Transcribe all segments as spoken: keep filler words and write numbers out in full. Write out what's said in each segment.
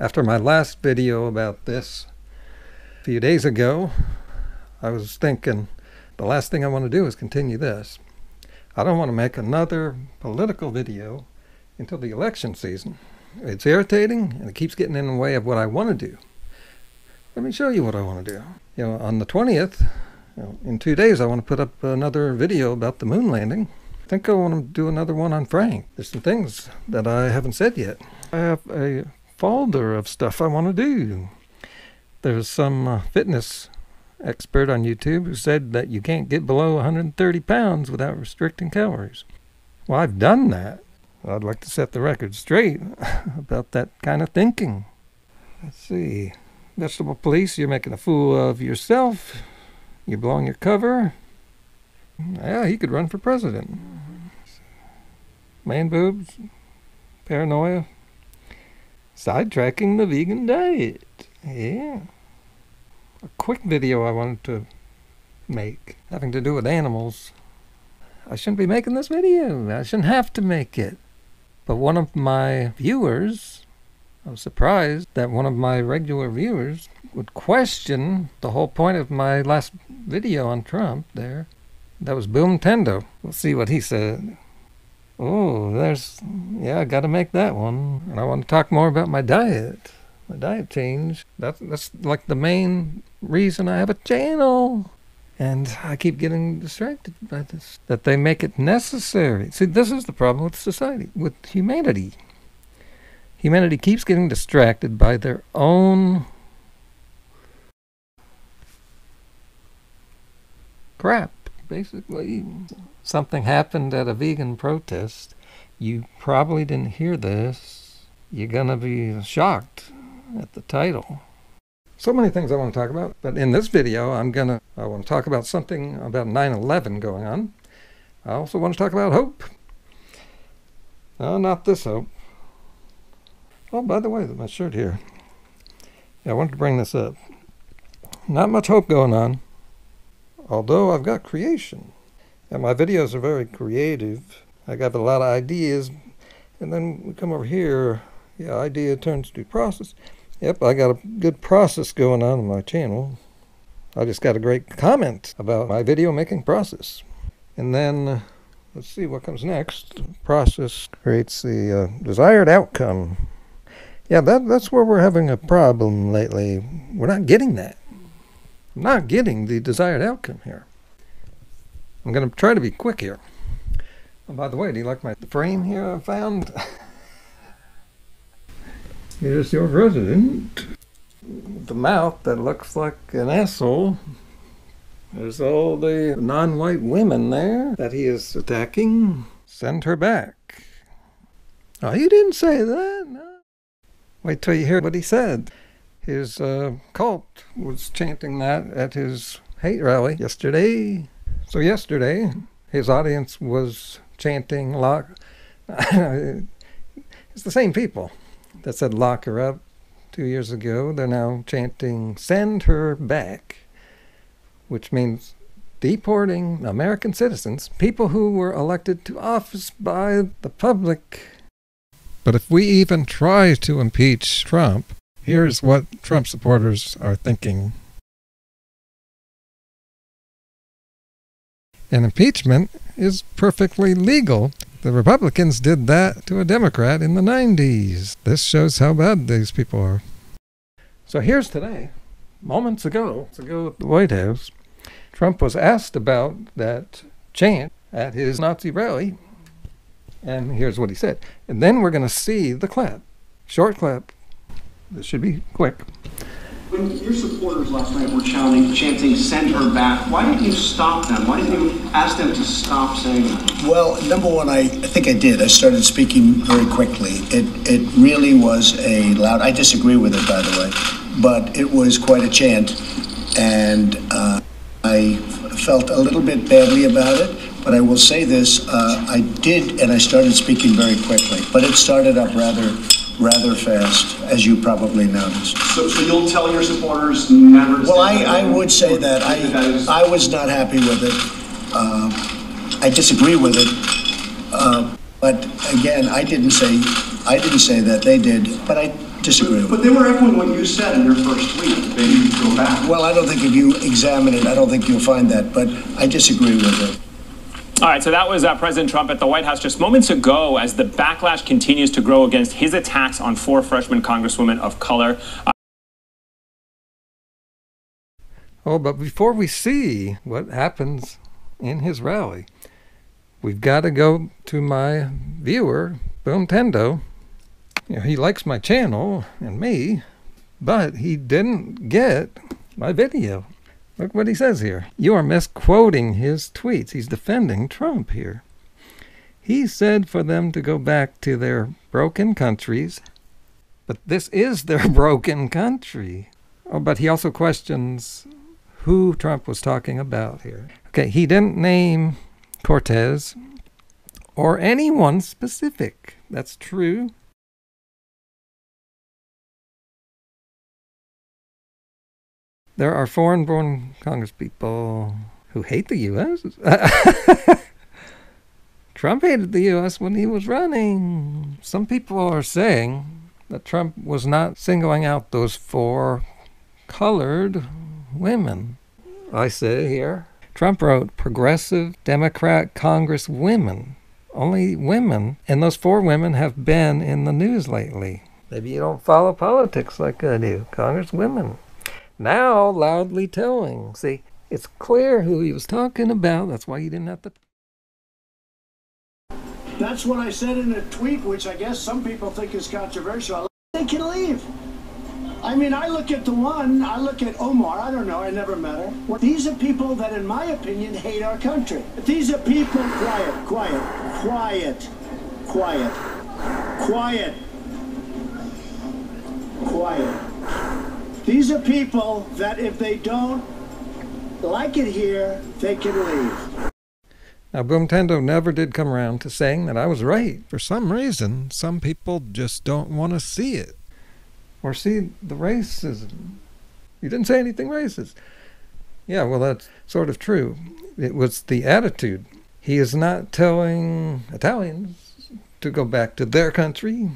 After my last video about this a few days ago, I was thinking the last thing I want to do is continue this. I don't want to make another political video until the election season. It's irritating and it keeps getting in the way of what I want to do. Let me show you what I want to do. You know, on the twentieth, you know, in two days I want to put up another video about the moon landing. I think I want to do another one on Frank. There's some things that I haven't said yet. I have a folder of stuff I want to do. There's some uh, fitness expert on YouTube who said that you can't get below one hundred thirty pounds without restricting calories. Well, I've done that. I'd like to set the record straight about that kind of thinking. Let's see. Vegetable police, you're making a fool of yourself. You're blowing your cover. Yeah, he could run for president. Man boobs, paranoia, sidetracking the vegan diet. Yeah. A quick video I wanted to make having to do with animals. I shouldn't be making this video. I shouldn't have to make it. But one of my viewers, I was surprised that one of my regular viewers would question the whole point of my last video on Trump there. That was Boomtendo. We'll see what he said. Oh, there's... yeah, I gotta make that one. And I want to talk more about my diet. My diet change. That's, that's like the main reason I have a channel. And I keep getting distracted by this. That they make it necessary. See, this is the problem with society, with humanity. Humanity keeps getting distracted by their own crap, basically. Something happened at a vegan protest. You probably didn't hear this. You're gonna be shocked at the title. So many things I want to talk about, but in this video I'm gonna I want to talk about something about nine eleven going on. I also want to talk about hope. No, not this hope. Oh, by the way, my shirt here. Yeah, I wanted to bring this up. Not much hope going on, although I've got creation. And my videos are very creative. I got a lot of ideas. And then we come over here. Yeah, idea turns to process. Yep, I got a good process going on on my channel. I just got a great comment about my video making process. And then, uh, let's see what comes next. Process creates the uh, desired outcome. Yeah, that, that's where we're having a problem lately. We're not getting that. I'm not getting the desired outcome here. I'm going to try to be quick here. Oh, by the way, do you like my frame here I found? Here's your president. The mouth that looks like an asshole. There's all the non-white women there that he is attacking. Send her back. Oh, you didn't say that, no. Wait till you hear what he said. His uh, cult was chanting that at his hate rally yesterday. So yesterday, his audience was chanting, lock... It's the same people that said lock her up two years ago. They're now chanting, send her back, which means deporting American citizens, people who were elected to office by the public. But if we even try to impeach Trump, here's what Trump supporters are thinking. An impeachment is perfectly legal. The Republicans did that to a Democrat in the nineties. This shows how bad these people are. So here's today, moments ago, moments ago at the White House, Trump was asked about that chant at his Nazi rally. And here's what he said. And then we're going to see the clap. Short clap. This should be quick. When your supporters last night were chanting, chanting, send her back, why didn't you stop them? Why didn't you ask them to stop saying that? Well, number one, I, I think I did. I started speaking very quickly. It, it really was a loud... I disagree with it, by the way. But it was quite a chant. And uh, I felt a little bit badly about it. But I will say this, uh, I did, and I started speaking very quickly. But it started up rather, rather fast, as you probably noticed. So, so you'll tell your supporters never to... Well, I, I would say that. I, I was not happy with it. Uh, I disagree with it. Uh, but again, I didn't say, I didn't say that. They did. But I disagreeable. But, but they were echoing what you said in your first week. They need to go back. Well, I don't think if you examine it, I don't think you'll find that, but I disagree with it. All right, so that was uh, President Trump at the White House just moments ago as the backlash continues to grow against his attacks on four freshman congresswomen of color. Uh oh, but before we see what happens in his rally, we've got to go to my viewer, Boomtendo. You know, he likes my channel and me, but he didn't get my video. Look what he says here. You are misquoting his tweets. He's defending Trump here. He said for them to go back to their broken countries, but this is their broken country. Oh, but he also questions who Trump was talking about here. Okay, he didn't name Cortez or anyone specific. That's true. There are foreign-born congresspeople who hate the U S Trump hated the U S when he was running. Some people are saying that Trump was not singling out those four colored women. I say here, Trump wrote progressive Democrat congresswomen, only women, and those four women have been in the news lately. Maybe you don't follow politics like I do, congresswomen. Now loudly towing. See, it's clear who he was talking about. That's why he didn't have to. That's what I said in a tweet, which I guess some people think is controversial. They can leave. I mean, I look at the one, I look at Omar, I don't know, I never met her. These are people that, in my opinion, hate our country. These are people, quiet, quiet, quiet, quiet, quiet, quiet. These are people that if they don't like it here, they can leave. Now, Boomtendo never did come around to saying that I was right. For some reason, some people just don't want to see it. Or see the racism. You didn't say anything racist. Yeah, well, that's sort of true. It was the attitude. He is not telling Italians to go back to their country.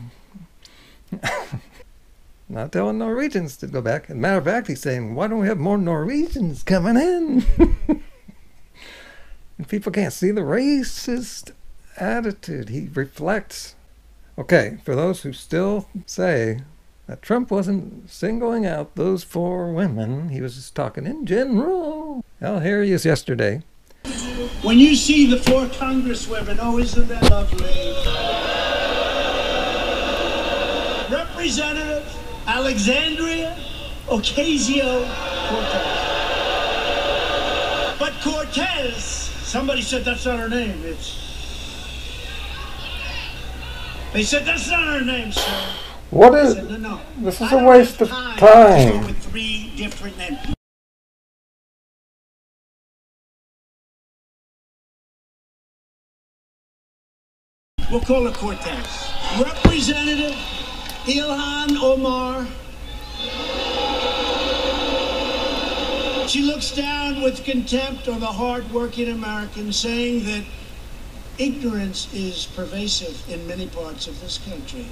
Not telling Norwegians to go back. As a matter of fact, he's saying, why don't we have more Norwegians coming in? And people can't see the racist attitude he reflects. Okay, for those who still say that Trump wasn't singling out those four women, he was just talking in general. Well, here he is yesterday. When you see the four congresswomen, oh, isn't that lovely? Representative Alexandria Ocasio-Cortez. But Cortez, somebody said that's not her name. It's. They said that's not her name, sir. What is? Said, no, no. This is I a waste of time. time. With three different names. We'll call her Cortez. Representative Ilhan Omar. She looks down with contempt on the hard-working American, saying that ignorance is pervasive in many parts of this country.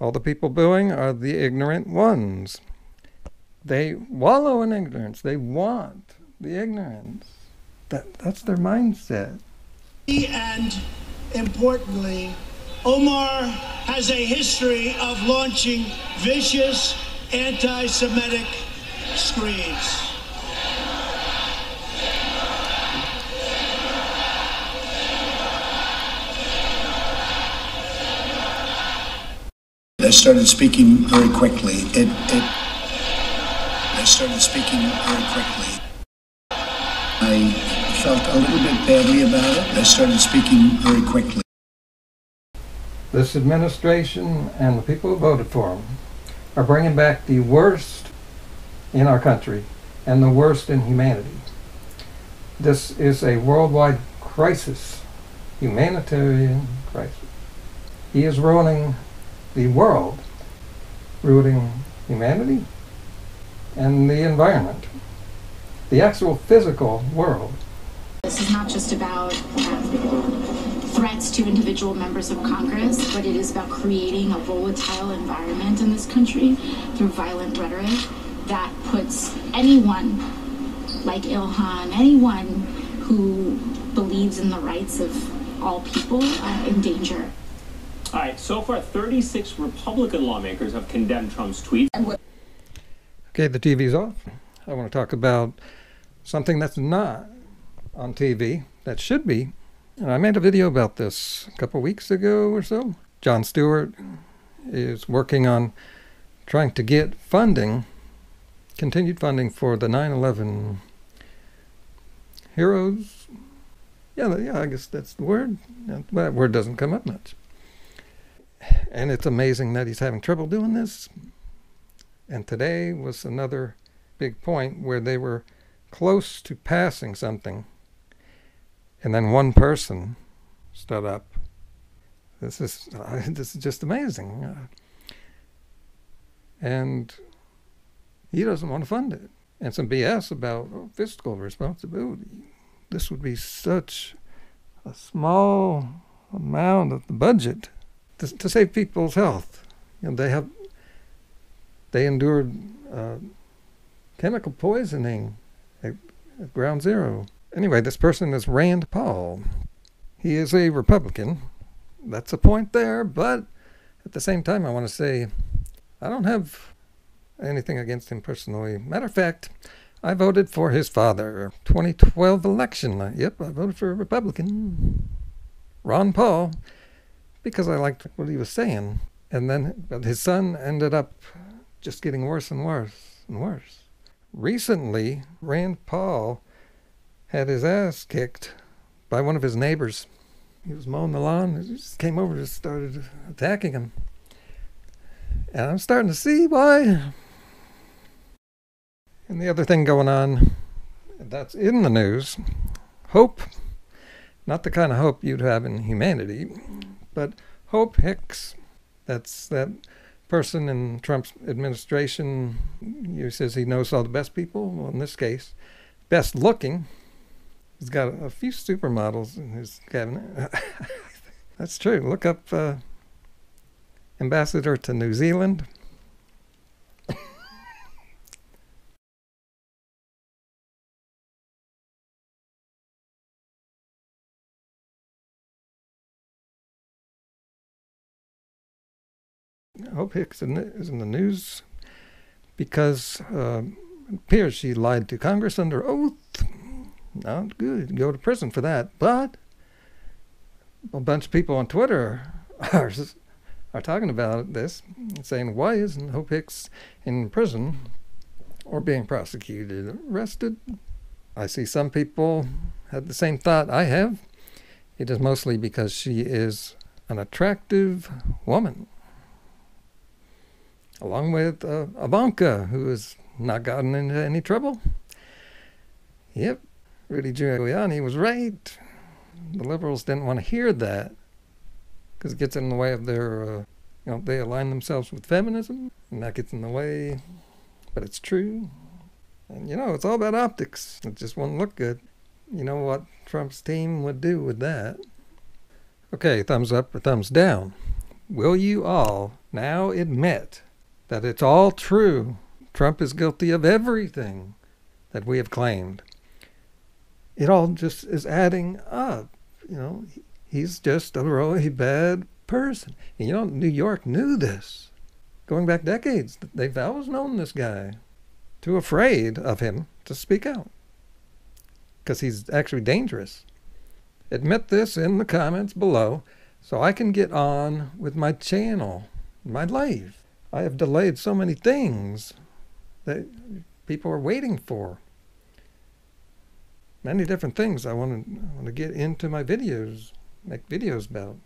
All the people booing are the ignorant ones. They wallow in ignorance. They want the ignorance. That, that's their mindset. And importantly, Omar has a history of launching vicious anti-Semitic screeds. They started speaking very quickly. It, it, they started speaking very quickly. I felt a little bit badly about it. I started speaking very quickly. This administration and the people who voted for him are bringing back the worst in our country and the worst in humanity. This is a worldwide crisis, humanitarian crisis. He is ruining the world, ruining humanity and the environment, the actual physical world. This is not just about uh, threats to individual members of Congress, but it is about creating a volatile environment in this country through violent rhetoric that puts anyone like Ilhan, anyone who believes in the rights of all people, uh, in danger. All right, so far, thirty-six Republican lawmakers have condemned Trump's tweets. Okay, the T V's off. I want to talk about something that's not on T V, that should be. And I made a video about this a couple weeks ago or so. Jon Stewart is working on trying to get funding, continued funding for the nine eleven heroes. Yeah, yeah, I guess that's the word. That word doesn't come up much. And it's amazing that he's having trouble doing this. And today was another big point where they were close to passing something, and then one person stood up. This is uh, this is just amazing. Uh, and he doesn't want to fund it. And some B S about oh, fiscal responsibility. This would be such a small amount of the budget to, to save people's health. You know, they have they endured uh, chemical poisoning at, at ground zero. Anyway, this person is Rand Paul. He is a Republican. That's a point there, but at the same time, I want to say I don't have anything against him personally. Matter of fact, I voted for his father. twenty twelve election. Yep, I voted for a Republican, Ron Paul, because I liked what he was saying. And then but his son ended up just getting worse and worse and worse. Recently, Rand Paul had his ass kicked by one of his neighbors. He was mowing the lawn, he just came over and just started attacking him. And I'm starting to see why. And the other thing going on that's in the news, Hope, not the kind of hope you'd have in humanity, but Hope Hicks, that's that person in Trump's administration who says he knows all the best people, well, in this case, best looking. He's got a few supermodels in his cabinet. That's true. Look up uh, Ambassador to New Zealand. Hope Hicks is in the news because uh, it appears she lied to Congress under oath. Not good. Go to prison for that. But a bunch of people on Twitter are are talking about this, saying, why isn't Hope Hicks in prison or being prosecuted, arrested? I see some people had the same thought I have. It is mostly because she is an attractive woman, along with uh, Ivanka, who has not gotten into any trouble. Yep. Rudy Giuliani was right. The liberals didn't want to hear that because it gets in the way of their, uh, you know, they align themselves with feminism, and that gets in the way, but it's true. And you know, it's all about optics. It just won't look good. You know what Trump's team would do with that. Okay, thumbs up or thumbs down. Will you all now admit that it's all true? Trump is guilty of everything that we have claimed. It all just is adding up, you know. He's just a really bad person. And you know, New York knew this. Going back decades, they've always known this guy. Too afraid of him to speak out, because he's actually dangerous. Admit this in the comments below so I can get on with my channel, my life. I have delayed so many things that people are waiting for. Many different things I want to, I want to get into my videos, make videos about.